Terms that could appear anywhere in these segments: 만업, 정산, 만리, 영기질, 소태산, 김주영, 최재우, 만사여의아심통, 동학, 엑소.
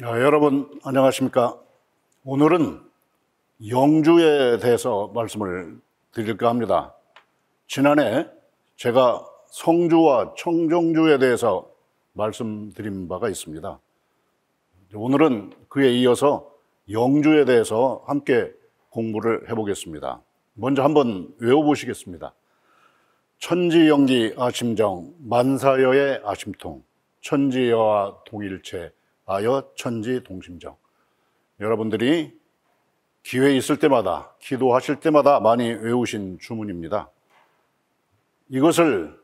여러분 안녕하십니까? 오늘은 영주에 대해서 말씀을 드릴까 합니다. 지난해 제가 성주와 청정주에 대해서 말씀드린 바가 있습니다. 오늘은 그에 이어서 영주에 대해서 함께 공부를 해보겠습니다. 먼저 한번 외워보시겠습니다. 천지영기 아심정 만사여의 아심통 천지여와 동일체 아여 천지동심정. 여러분들이 기회 있을 때마다 기도하실 때마다 많이 외우신 주문입니다. 이것을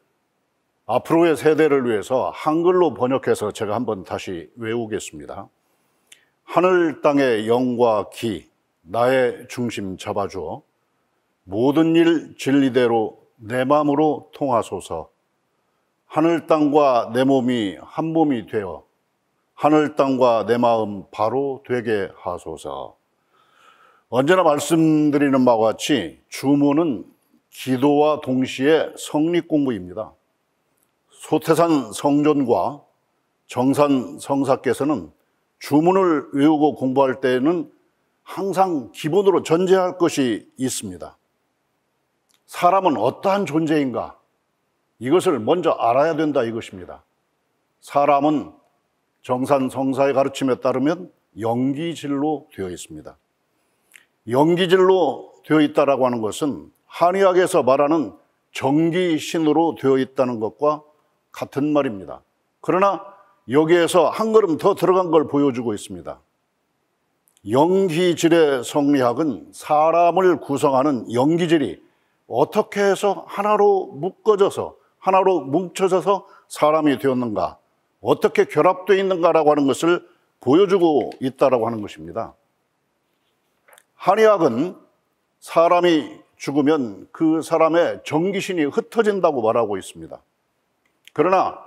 앞으로의 세대를 위해서 한글로 번역해서 제가 한번 다시 외우겠습니다. 하늘 땅의 영과 기 나의 중심 잡아주어 모든 일 진리대로 내 마음으로 통하소서. 하늘 땅과 내 몸이 한 몸이 되어 하늘 땅과 내 마음 바로 되게 하소서. 언제나 말씀드리는 바와 같이 주문은 기도와 동시에 성립 공부입니다. 소태산 성전과 정산 성사께서는 주문을 외우고 공부할 때에는 항상 기본으로 전제할 것이 있습니다. 사람은 어떠한 존재인가? 이것을 먼저 알아야 된다 이것입니다. 사람은 정산 성사의 가르침에 따르면 영기질로 되어 있습니다. 영기질로 되어 있다라고 하는 것은 한의학에서 말하는 정기신으로 되어 있다는 것과 같은 말입니다. 그러나 여기에서 한 걸음 더 들어간 걸 보여주고 있습니다. 영기질의 성리학은 사람을 구성하는 영기질이 어떻게 해서 하나로 묶어져서 하나로 뭉쳐져서 사람이 되었는가, 어떻게 결합되어 있는가라고 하는 것을 보여주고 있다라고 하는 것입니다. 한의학은 사람이 죽으면 그 사람의 정기신이 흩어진다고 말하고 있습니다. 그러나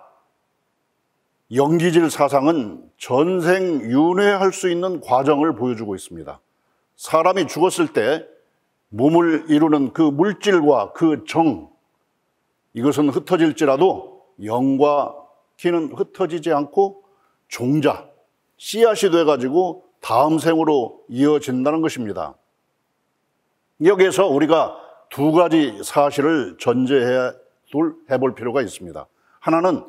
영기질 사상은 전생윤회할 수 있는 과정을 보여주고 있습니다. 사람이 죽었을 때 몸을 이루는 그 물질과 그 정, 이것은 흩어질지라도 영과 기는 흩어지지 않고 종자, 씨앗이 돼가지고 다음 생으로 이어진다는 것입니다. 여기에서 우리가 두 가지 사실을 전제해볼 필요가 있습니다. 하나는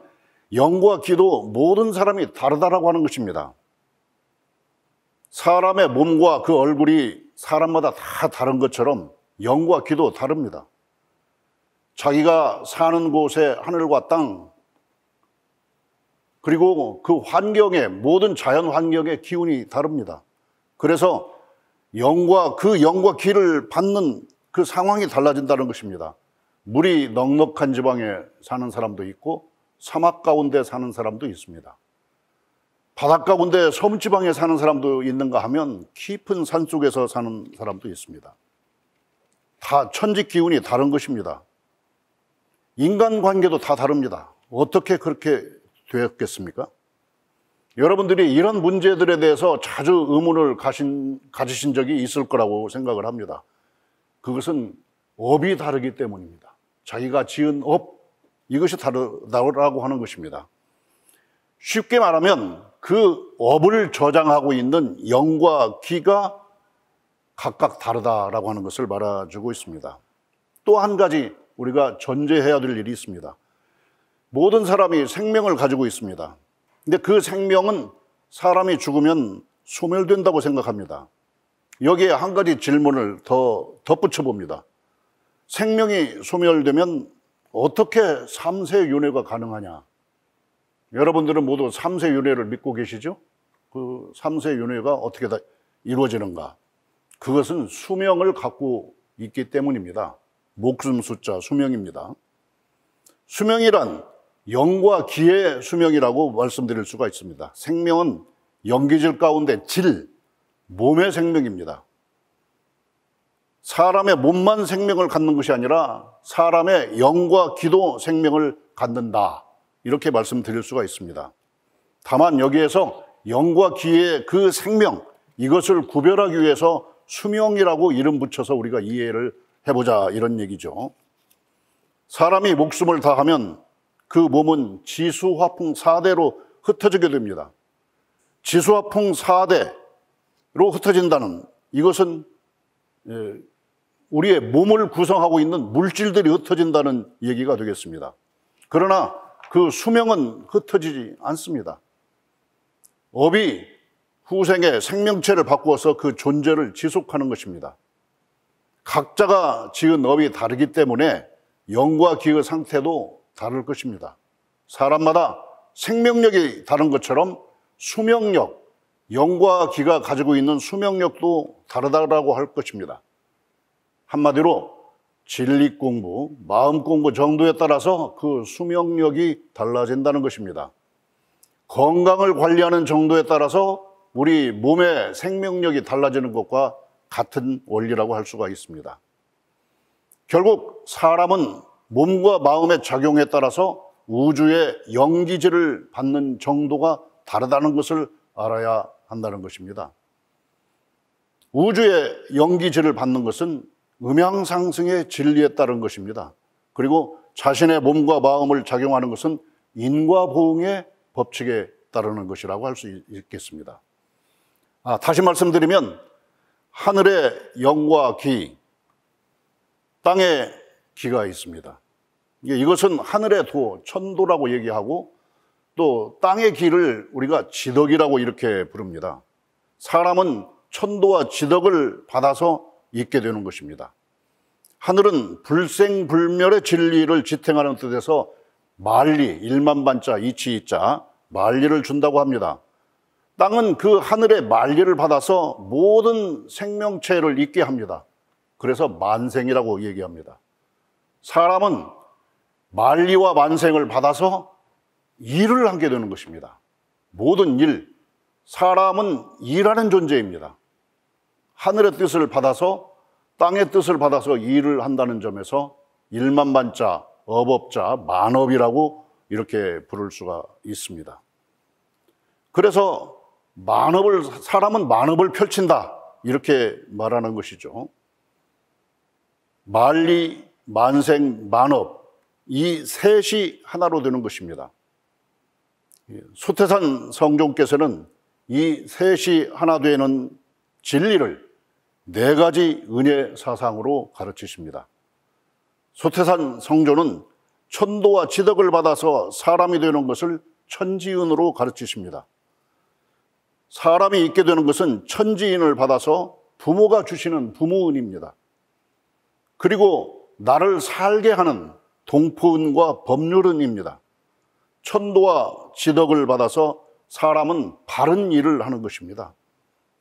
영과 기도 모든 사람이 다르다라고 하는 것입니다. 사람의 몸과 그 얼굴이 사람마다 다 다른 것처럼 영과 기도 다릅니다. 자기가 사는 곳의 하늘과 땅, 그리고 그 환경의 모든 자연 환경의 기운이 다릅니다. 그래서 영과 기를 받는 그 상황이 달라진다는 것입니다. 물이 넉넉한 지방에 사는 사람도 있고 사막 가운데 사는 사람도 있습니다. 바닷가 가운데 섬지방에 사는 사람도 있는가 하면 깊은 산속에서 사는 사람도 있습니다. 다 천지 기운이 다른 것입니다. 인간관계도 다 다릅니다. 어떻게 그렇게 되었겠습니까? 여러분들이 이런 문제들에 대해서 자주 의문을 가지신 적이 있을 거라고 생각을 합니다. 그것은 업이 다르기 때문입니다. 자기가 지은 업, 이것이 다르다고 하는 것입니다. 쉽게 말하면 그 업을 저장하고 있는 영과 기가 각각 다르다라고 하는 것을 말해주고 있습니다. 또 한 가지 우리가 전제해야 될 일이 있습니다. 모든 사람이 생명을 가지고 있습니다. 근데 그 생명은 사람이 죽으면 소멸된다고 생각합니다. 여기에 한 가지 질문을 더 덧붙여 봅니다. 생명이 소멸되면 어떻게 3세 윤회가 가능하냐? 여러분들은 모두 3세 윤회를 믿고 계시죠? 그 3세 윤회가 어떻게 다 이루어지는가? 그것은 수명을 갖고 있기 때문입니다. 목숨 숫자 수명입니다. 수명이란 영과 기의 수명이라고 말씀드릴 수가 있습니다. 생명은 영기질 가운데 질, 몸의 생명입니다. 사람의 몸만 생명을 갖는 것이 아니라 사람의 영과 기도 생명을 갖는다, 이렇게 말씀드릴 수가 있습니다. 다만 여기에서 영과 기의 그 생명, 이것을 구별하기 위해서 수명이라고 이름 붙여서 우리가 이해를 해보자, 이런 얘기죠. 사람이 목숨을 다하면 그 몸은 지수화풍 4대로 흩어지게 됩니다. 지수와 풍 4대로 흩어진다는 이것은 우리의 몸을 구성하고 있는 물질들이 흩어진다는 얘기가 되겠습니다. 그러나 그 수명은 흩어지지 않습니다. 업이 후생의 생명체를 바꾸어서 그 존재를 지속하는 것입니다. 각자가 지은 업이 다르기 때문에 영과 기의 상태도 다를 것입니다. 사람마다 생명력이 다른 것처럼 수명력, 영과 기가 가지고 있는 수명력도 다르다고 할 것입니다. 한마디로 진리 공부, 마음 공부 정도에 따라서 그 수명력이 달라진다는 것입니다. 건강을 관리하는 정도에 따라서 우리 몸의 생명력이 달라지는 것과 같은 원리라고 할 수가 있습니다. 결국 사람은 몸과 마음의 작용에 따라서 우주의 영기질을 받는 정도가 다르다는 것을 알아야 한다는 것입니다. 우주의 영기질을 받는 것은 음양상승의 진리에 따른 것입니다. 그리고 자신의 몸과 마음을 작용하는 것은 인과보응의 법칙에 따르는 것이라고 할 수 있겠습니다. 다시 말씀드리면 하늘의 영과 기, 땅의 기가 있습니다. 이것은 하늘의 도, 천도라고 얘기하고 또 땅의 기를 우리가 지덕이라고 이렇게 부릅니다. 사람은 천도와 지덕을 받아서 있게 되는 것입니다. 하늘은 불생불멸의 진리를 지탱하는 뜻에서 만리, 일만반자, 이치이자, 만리를 준다고 합니다. 땅은 그 하늘의 만리를 받아서 모든 생명체를 있게 합니다. 그래서 만생이라고 얘기합니다. 사람은 만리와 만생을 받아서 일을 하게 되는 것입니다. 모든 일, 사람은 일하는 존재입니다. 하늘의 뜻을 받아서 땅의 뜻을 받아서 일을 한다는 점에서 일만반자, 업업자, 만업이라고 이렇게 부를 수가 있습니다. 그래서 만업을, 사람은 만업을 펼친다 이렇게 말하는 것이죠. 만리, 만생, 만업 이 셋이 하나로 되는 것입니다. 소태산 성종께서는 이 셋이 하나 되는 진리를 4가지 은혜 사상으로 가르치십니다. 소태산 성조는 천도와 지덕을 받아서 사람이 되는 것을 천지은으로 가르치십니다. 사람이 있게 되는 것은 천지인을 받아서 부모가 주시는 부모은입니다. 그리고 나를 살게 하는 동포은과 법률은입니다. 천도와 지덕을 받아서 사람은 바른 일을 하는 것입니다.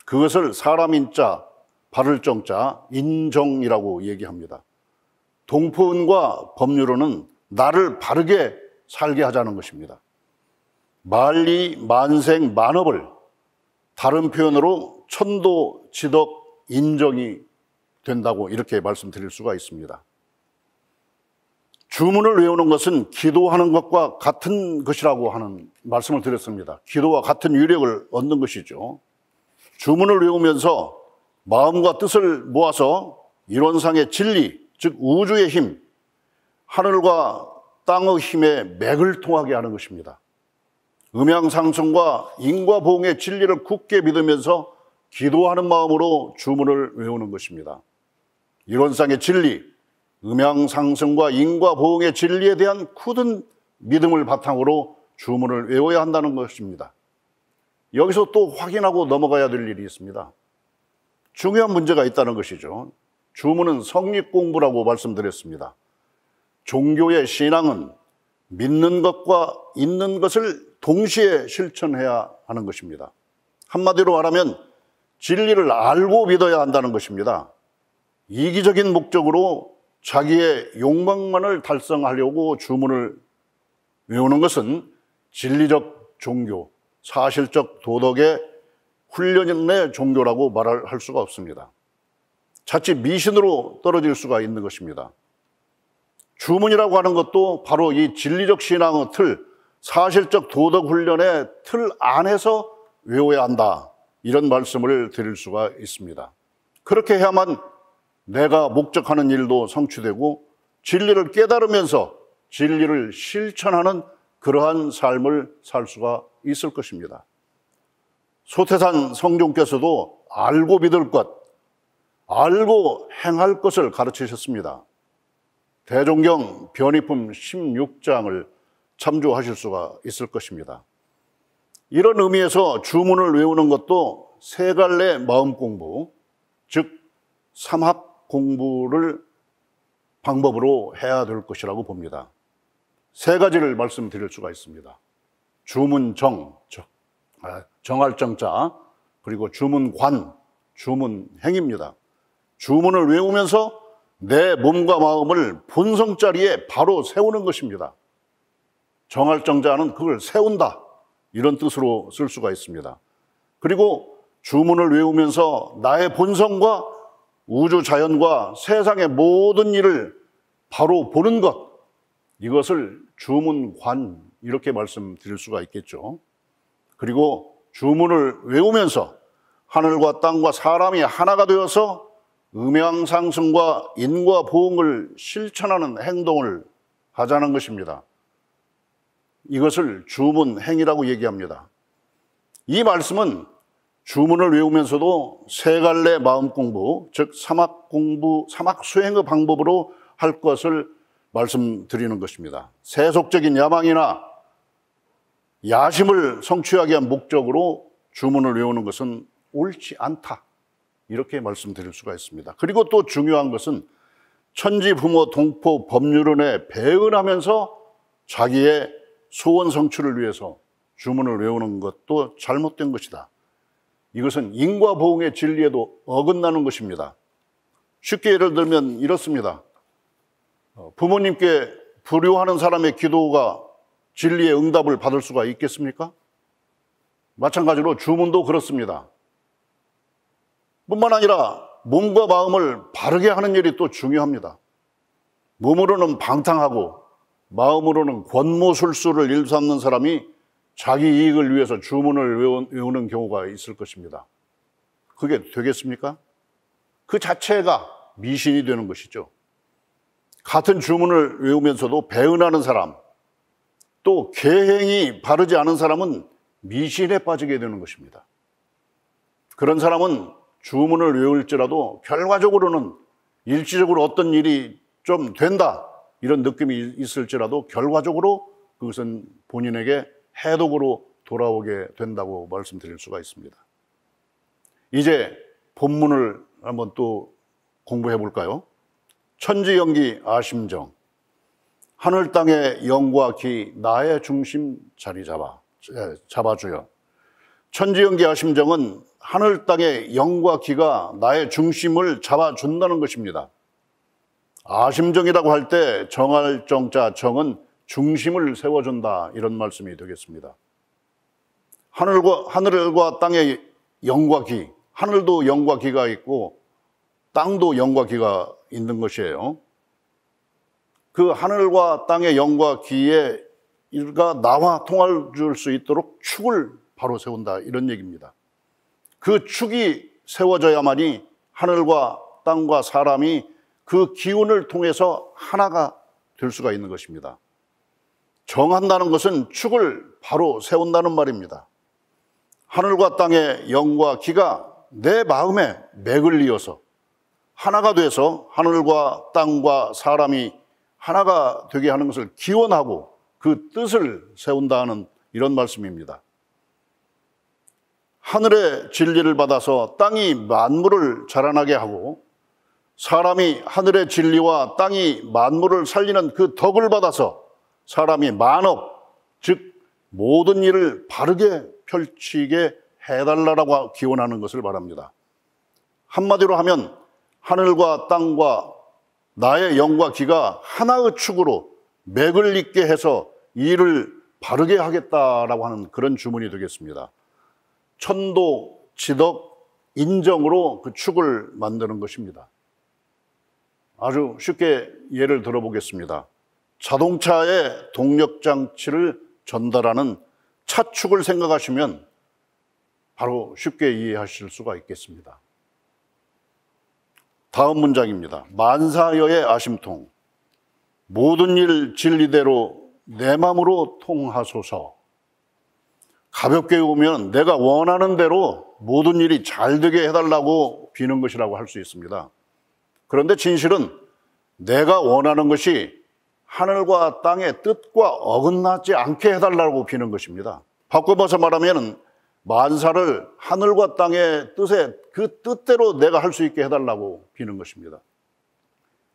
그것을 사람인자, 바를정자, 인정이라고 얘기합니다. 동포은과 법률은은 나를 바르게 살게 하자는 것입니다. 만리, 만생, 만업을 다른 표현으로 천도, 지덕, 인정이 된다고 이렇게 말씀드릴 수가 있습니다. 주문을 외우는 것은 기도하는 것과 같은 것이라고 하는 말씀을 드렸습니다. 기도와 같은 유력을 얻는 것이죠. 주문을 외우면서 마음과 뜻을 모아서 이론상의 진리, 즉 우주의 힘, 하늘과 땅의 힘의 맥을 통하게 하는 것입니다. 음양상승과 인과보응의 진리를 굳게 믿으면서 기도하는 마음으로 주문을 외우는 것입니다. 이론상의 진리, 음양상승과 인과보응의 진리에 대한 굳은 믿음을 바탕으로 주문을 외워야 한다는 것입니다. 여기서 또 확인하고 넘어가야 될 일이 있습니다. 중요한 문제가 있다는 것이죠. 주문은 성립공부라고 말씀드렸습니다. 종교의 신앙은 믿는 것과 있는 것을 동시에 실천해야 하는 것입니다. 한마디로 말하면 진리를 알고 믿어야 한다는 것입니다. 이기적인 목적으로 자기의 욕망만을 달성하려고 주문을 외우는 것은 진리적 종교, 사실적 도덕의 훈련의 종교라고 말할 수가 없습니다. 자칫 미신으로 떨어질 수가 있는 것입니다. 주문이라고 하는 것도 바로 이 진리적 신앙의 틀, 사실적 도덕 훈련의 틀 안에서 외워야 한다 이런 말씀을 드릴 수가 있습니다. 그렇게 해야만 내가 목적하는 일도 성취되고 진리를 깨달으면서 진리를 실천하는 그러한 삶을 살 수가 있을 것입니다. 소태산 성종께서도 알고 믿을 것, 알고 행할 것을 가르치셨습니다. 대종경 변희품 16장을 참조하실 수가 있을 것입니다. 이런 의미에서 주문을 외우는 것도 세 갈래 마음 공부, 즉 삼합 공부를 방법으로 해야 될 것이라고 봅니다. 세 가지를 말씀드릴 수가 있습니다. 주문정, 정할 정자, 그리고 주문관, 주문행입니다. 주문을 외우면서 내 몸과 마음을 본성 자리에 바로 세우는 것입니다. 정할 정자는 그걸 세운다, 이런 뜻으로 쓸 수가 있습니다. 그리고 주문을 외우면서 나의 본성과 우주 자연과 세상의 모든 일을 바로 보는 것, 이것을 주문관, 이렇게 말씀드릴 수가 있겠죠. 그리고 주문을 외우면서 하늘과 땅과 사람이 하나가 되어서 음양상승과 인과보응을 실천하는 행동을 하자는 것입니다. 이것을 주문행이라고 얘기합니다. 이 말씀은 주문을 외우면서도 세 갈래 마음 공부, 즉 삼학 공부, 삼학 수행의 방법으로 할 것을 말씀드리는 것입니다. 세속적인 야망이나 야심을 성취하기 위한 목적으로 주문을 외우는 것은 옳지 않다, 이렇게 말씀드릴 수가 있습니다. 그리고 또 중요한 것은 천지부모 동포 법률원에 배은하면서 자기의 소원 성취를 위해서 주문을 외우는 것도 잘못된 것이다. 이것은 인과보응의 진리에도 어긋나는 것입니다. 쉽게 예를 들면 이렇습니다. 부모님께 불효하는 사람의 기도가 진리의 응답을 받을 수가 있겠습니까? 마찬가지로 주문도 그렇습니다. 뿐만 아니라 몸과 마음을 바르게 하는 일이 또 중요합니다. 몸으로는 방탕하고 마음으로는 권모술수를 일삼는 사람이 자기 이익을 위해서 주문을 외우는 경우가 있을 것입니다. 그게 되겠습니까? 그 자체가 미신이 되는 것이죠. 같은 주문을 외우면서도 배은하는 사람, 또 계행이 바르지 않은 사람은 미신에 빠지게 되는 것입니다. 그런 사람은 주문을 외울지라도 결과적으로는 일시적으로 어떤 일이 좀 된다, 이런 느낌이 있을지라도 결과적으로 그것은 본인에게 해독으로 돌아오게 된다고 말씀드릴 수가 있습니다. 이제 본문을 한번 또 공부해 볼까요? 천지연기 아심정, 하늘 땅의 영과 기 나의 중심 자리 잡아주여. 천지연기 아심정은 하늘 땅의 영과 기가 나의 중심을 잡아준다는 것입니다. 아심정이라고 할 때 정할 정자, 정은 중심을 세워준다, 이런 말씀이 되겠습니다. 하늘과 땅의 영과 기, 하늘도 영과 기가 있고 땅도 영과 기가 있는 것이에요. 그 하늘과 땅의 영과 기에 일가 나와 통할 줄 수 있도록 축을 바로 세운다, 이런 얘기입니다. 그 축이 세워져야만이 하늘과 땅과 사람이 그 기운을 통해서 하나가 될 수가 있는 것입니다. 정한다는 것은 축을 바로 세운다는 말입니다. 하늘과 땅의 영과 기가 내 마음에 맥을 이어서 하나가 돼서 하늘과 땅과 사람이 하나가 되게 하는 것을 기원하고 그 뜻을 세운다는 이런 말씀입니다. 하늘의 진리를 받아서 땅이 만물을 자라나게 하고, 사람이 하늘의 진리와 땅이 만물을 살리는 그 덕을 받아서 사람이 만업, 즉 모든 일을 바르게 펼치게 해달라고 기원하는 것을 바랍니다. 한마디로 하면 하늘과 땅과 나의 영과 기가 하나의 축으로 맥을 잇게 해서 일을 바르게 하겠다라고 하는 그런 주문이 되겠습니다. 천도, 지덕, 인정으로 그 축을 만드는 것입니다. 아주 쉽게 예를 들어보겠습니다. 자동차의 동력장치를 전달하는 차축을 생각하시면 바로 쉽게 이해하실 수가 있겠습니다. 다음 문장입니다. 만사여의 아심통, 모든 일 진리대로 내 마음으로 통하소서. 가볍게 오면 내가 원하는 대로 모든 일이 잘 되게 해달라고 비는 것이라고 할 수 있습니다. 그런데 진실은 내가 원하는 것이 하늘과 땅의 뜻과 어긋나지 않게 해달라고 비는 것입니다. 바꿔봐서 말하면 만사를 하늘과 땅의 뜻에 그 뜻대로 내가 할 수 있게 해달라고 비는 것입니다.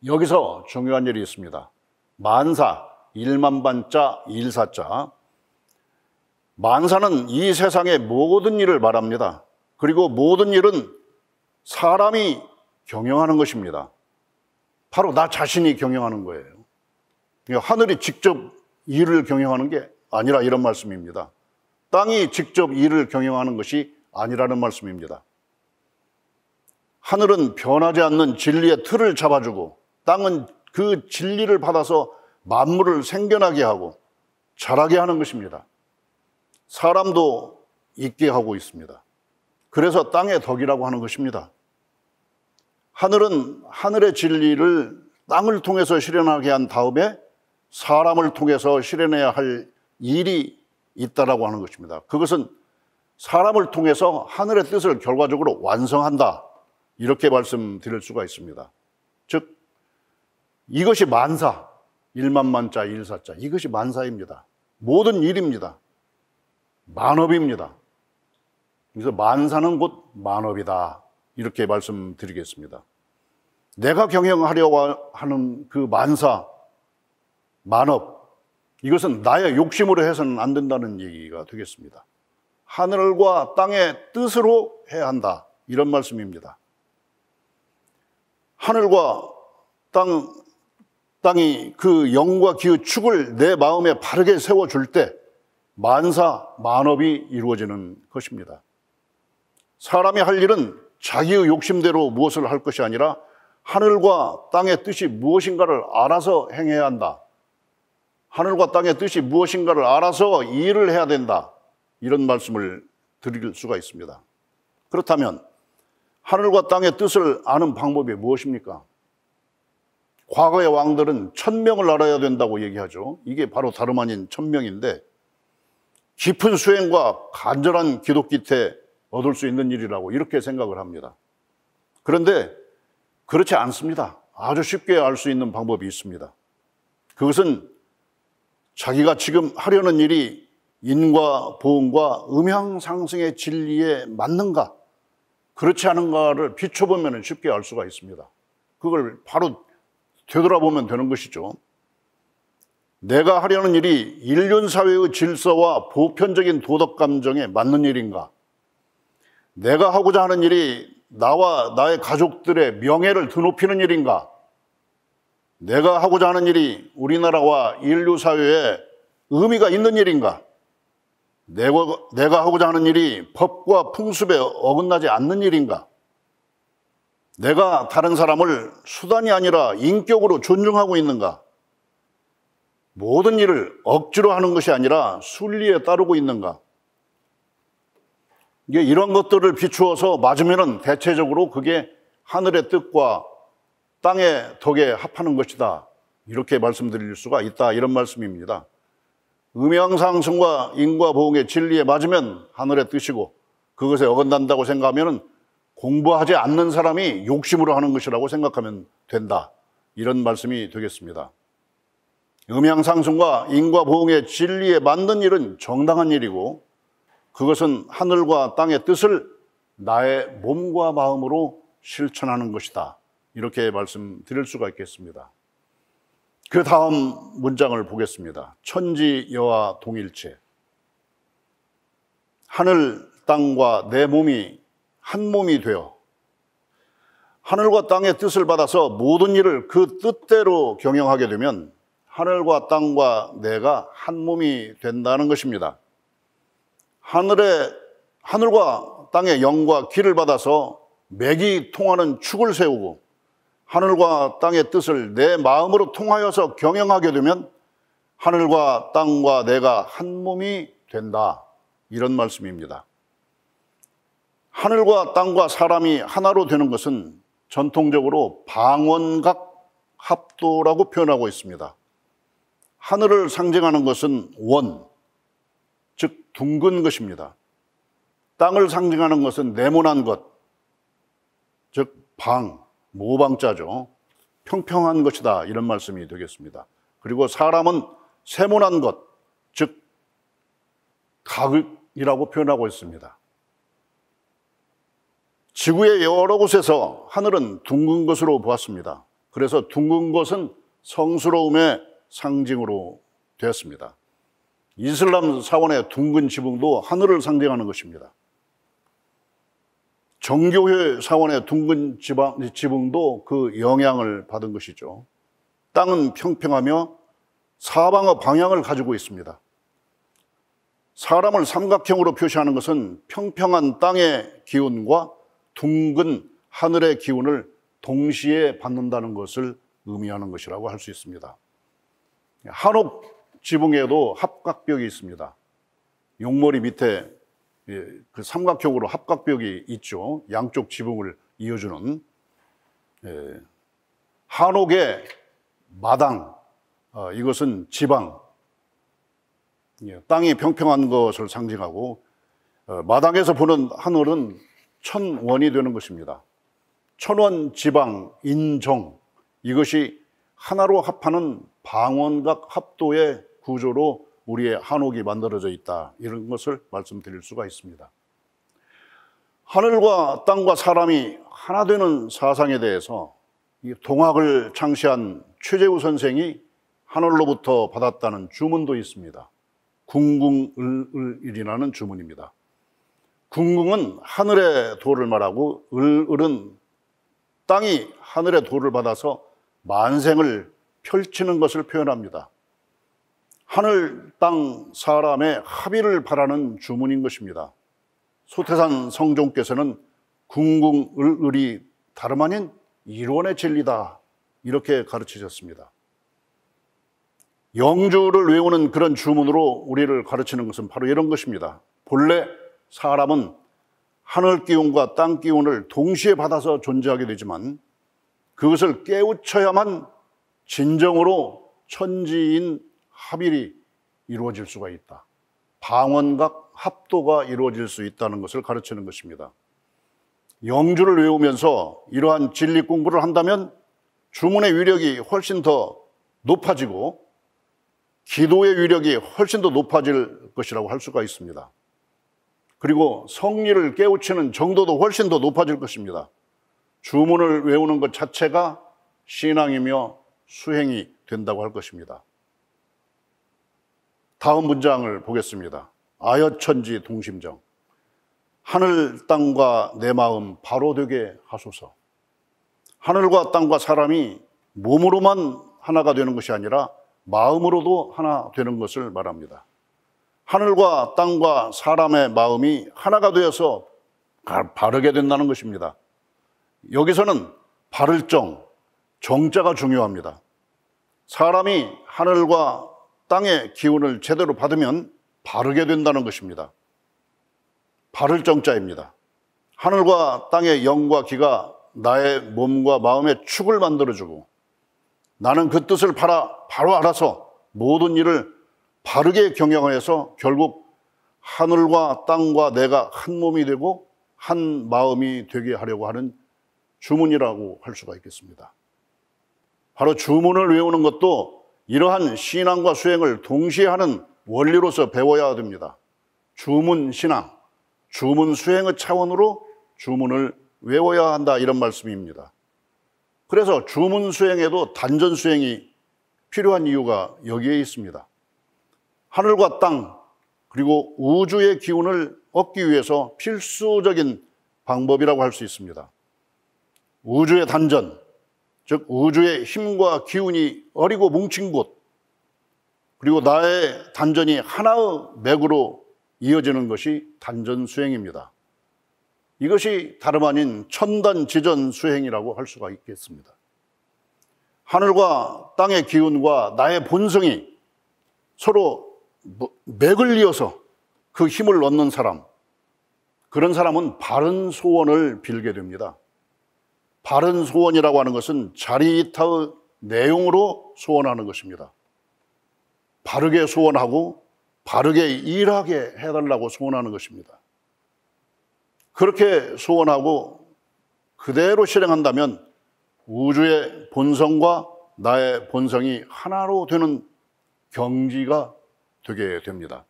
여기서 중요한 일이 있습니다. 만사, 일만반자, 일사자. 만사는 이 세상의 모든 일을 말합니다. 그리고 모든 일은 사람이 경영하는 것입니다. 바로 나 자신이 경영하는 거예요. 하늘이 직접 일을 경영하는 게 아니라 이런 말씀입니다. 땅이 직접 일을 경영하는 것이 아니라는 말씀입니다. 하늘은 변하지 않는 진리의 틀을 잡아주고 땅은 그 진리를 받아서 만물을 생겨나게 하고 자라게 하는 것입니다. 사람도 있게 하고 있습니다. 그래서 땅의 덕이라고 하는 것입니다. 하늘은 하늘의 진리를 땅을 통해서 실현하게 한 다음에 사람을 통해서 실현해야 할 일이 있다라고 하는 것입니다. 그것은 사람을 통해서 하늘의 뜻을 결과적으로 완성한다, 이렇게 말씀드릴 수가 있습니다. 즉, 이것이 만사, 일만만자, 일사자, 이것이 만사입니다. 모든 일입니다. 만업입니다. 그래서 만사는 곧 만업이다, 이렇게 말씀드리겠습니다. 내가 경영하려고 하는 그 만사, 만업, 이것은 나의 욕심으로 해서는 안 된다는 얘기가 되겠습니다. 하늘과 땅의 뜻으로 해야 한다, 이런 말씀입니다. 하늘과 땅이 그 영과 기의 축을 내 마음에 바르게 세워줄 때 만사, 만업이 이루어지는 것입니다. 사람이 할 일은 자기의 욕심대로 무엇을 할 것이 아니라 하늘과 땅의 뜻이 무엇인가를 알아서 행해야 한다. 하늘과 땅의 뜻이 무엇인가를 알아서 일을 해야 된다, 이런 말씀을 드릴 수가 있습니다. 그렇다면 하늘과 땅의 뜻을 아는 방법이 무엇입니까? 과거의 왕들은 천명을 알아야 된다고 얘기하죠. 이게 바로 다름 아닌 천명인데 깊은 수행과 간절한 기도 끝에 얻을 수 있는 일이라고 이렇게 생각을 합니다. 그런데 그렇지 않습니다. 아주 쉽게 알 수 있는 방법이 있습니다. 그것은 자기가 지금 하려는 일이 인과 보응과 음양상승의 진리에 맞는가, 그렇지 않은가를 비춰보면 쉽게 알 수가 있습니다. 그걸 바로 되돌아보면 되는 것이죠. 내가 하려는 일이 인륜사회의 질서와 보편적인 도덕감정에 맞는 일인가? 내가 하고자 하는 일이 나와 나의 가족들의 명예를 드높이는 일인가? 내가 하고자 하는 일이 우리나라와 인류사회에 의미가 있는 일인가? 내가 하고자 하는 일이 법과 풍습에 어긋나지 않는 일인가? 내가 다른 사람을 수단이 아니라 인격으로 존중하고 있는가? 모든 일을 억지로 하는 것이 아니라 순리에 따르고 있는가? 이런 것들을 비추어서 맞으면 대체적으로 그게 하늘의 뜻과 땅의 덕에 합하는 것이다, 이렇게 말씀드릴 수가 있다, 이런 말씀입니다. 음양상승과 인과보응의 진리에 맞으면 하늘의 뜻이고 그것에 어긋난다고 생각하면 공부하지 않는 사람이 욕심으로 하는 것이라고 생각하면 된다, 이런 말씀이 되겠습니다. 음양상승과 인과보응의 진리에 맞는 일은 정당한 일이고 그것은 하늘과 땅의 뜻을 나의 몸과 마음으로 실천하는 것이다, 이렇게 말씀드릴 수가 있겠습니다. 그 다음 문장을 보겠습니다. 천지여와 동일체. 하늘, 땅과 내 몸이 한 몸이 되어 하늘과 땅의 뜻을 받아서 모든 일을 그 뜻대로 경영하게 되면 하늘과 땅과 내가 한 몸이 된다는 것입니다. 하늘과 땅의 영과 기를 받아서 맥이 통하는 축을 세우고 하늘과 땅의 뜻을 내 마음으로 통하여서 경영하게 되면 하늘과 땅과 내가 한 몸이 된다, 이런 말씀입니다. 하늘과 땅과 사람이 하나로 되는 것은 전통적으로 방원각 합도라고 표현하고 있습니다. 하늘을 상징하는 것은 원, 즉 둥근 것입니다. 땅을 상징하는 것은 네모난 것, 즉 방, 모방자죠. 평평한 것이다, 이런 말씀이 되겠습니다. 그리고 사람은 세모난 것, 즉 각이라고 표현하고 있습니다. 지구의 여러 곳에서 하늘은 둥근 것으로 보았습니다. 그래서 둥근 것은 성스러움의 상징으로 되었습니다. 이슬람 사원의 둥근 지붕도 하늘을 상징하는 것입니다. 정교회 사원의 둥근 지붕도 그 영향을 받은 것이죠. 땅은 평평하며 사방의 방향을 가지고 있습니다. 사람을 삼각형으로 표시하는 것은 평평한 땅의 기운과 둥근 하늘의 기운을 동시에 받는다는 것을 의미하는 것이라고 할 수 있습니다. 한옥 지붕에도 합각벽이 있습니다. 용머리 밑에 그 삼각형으로 합각벽이 있죠. 양쪽 지붕을 이어주는. 한옥의 마당, 이것은 지방, 땅이 평평한 것을 상징하고, 마당에서 보는 하늘은 천원이 되는 것입니다. 천원 지방 인정, 이것이 하나로 합하는 방원각 합도의 구조로 우리의 한옥이 만들어져 있다, 이런 것을 말씀드릴 수가 있습니다. 하늘과 땅과 사람이 하나 되는 사상에 대해서 이 동학을 창시한 최재우 선생이 하늘로부터 받았다는 주문도 있습니다. 궁궁을을이라는 주문입니다. 궁궁은 하늘의 도를 말하고, 을은 땅이 하늘의 도를 받아서 만생을 펼치는 것을 표현합니다. 하늘, 땅, 사람의 합의를 바라는 주문인 것입니다. 소태산 성종께서는 궁궁을을이 다름 아닌 일원의 진리다, 이렇게 가르치셨습니다. 영주를 외우는 그런 주문으로 우리를 가르치는 것은 바로 이런 것입니다. 본래 사람은 하늘 기운과 땅 기운을 동시에 받아서 존재하게 되지만, 그것을 깨우쳐야만 진정으로 천지인 합일이 이루어질 수가 있다, 방원각 합도가 이루어질 수 있다는 것을 가르치는 것입니다. 영주를 외우면서 이러한 진리 공부를 한다면 주문의 위력이 훨씬 더 높아지고 기도의 위력이 훨씬 더 높아질 것이라고 할 수가 있습니다. 그리고 성리를 깨우치는 정도도 훨씬 더 높아질 것입니다. 주문을 외우는 것 자체가 신앙이며 수행이 된다고 할 것입니다. 다음 문장을 보겠습니다. 아여천지 동심정, 하늘 땅과 내 마음 바로 되게 하소서. 하늘과 땅과 사람이 몸으로만 하나가 되는 것이 아니라 마음으로도 하나 되는 것을 말합니다. 하늘과 땅과 사람의 마음이 하나가 되어서 바르게 된다는 것입니다. 여기서는 바를 정, 정자가 중요합니다. 사람이 하늘과 땅의 기운을 제대로 받으면 바르게 된다는 것입니다. 바를 정자입니다. 하늘과 땅의 영과 기가 나의 몸과 마음의 축을 만들어주고, 나는 그 뜻을 바로 알아서 모든 일을 바르게 경영하여서 결국 하늘과 땅과 내가 한 몸이 되고 한 마음이 되게 하려고 하는 주문이라고 할 수가 있겠습니다. 바로 주문을 외우는 것도 이러한 신앙과 수행을 동시에 하는 원리로서 배워야 됩니다. 주문 신앙, 주문 수행의 차원으로 주문을 외워야 한다, 이런 말씀입니다. 그래서 주문 수행에도 단전 수행이 필요한 이유가 여기에 있습니다. 하늘과 땅, 그리고 우주의 기운을 얻기 위해서 필수적인 방법이라고 할 수 있습니다. 우주의 단전, 즉 우주의 힘과 기운이 어리고 뭉친 곳, 그리고 나의 단전이 하나의 맥으로 이어지는 것이 단전 수행입니다. 이것이 다름 아닌 천단지전 수행이라고 할 수가 있겠습니다. 하늘과 땅의 기운과 나의 본성이 서로 맥을 이어서 그 힘을 얻는 사람, 그런 사람은 바른 소원을 빌게 됩니다. 바른 소원이라고 하는 것은 자리이타의 내용으로 소원하는 것입니다. 바르게 소원하고 바르게 일하게 해달라고 소원하는 것입니다. 그렇게 소원하고 그대로 실행한다면 우주의 본성과 나의 본성이 하나로 되는 경지가 되게 됩니다.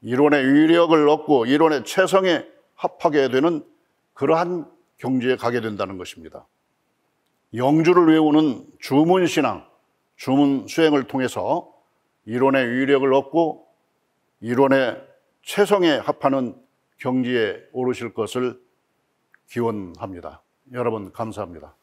이론의 위력을 얻고 이론의 최성에 합하게 되는 그러한 경지에 가게 된다는 것입니다. 영주를 외우는 주문신앙, 주문수행을 통해서 이론의 위력을 얻고 이론의 최성에 합하는 경지에 오르실 것을 기원합니다. 여러분 감사합니다.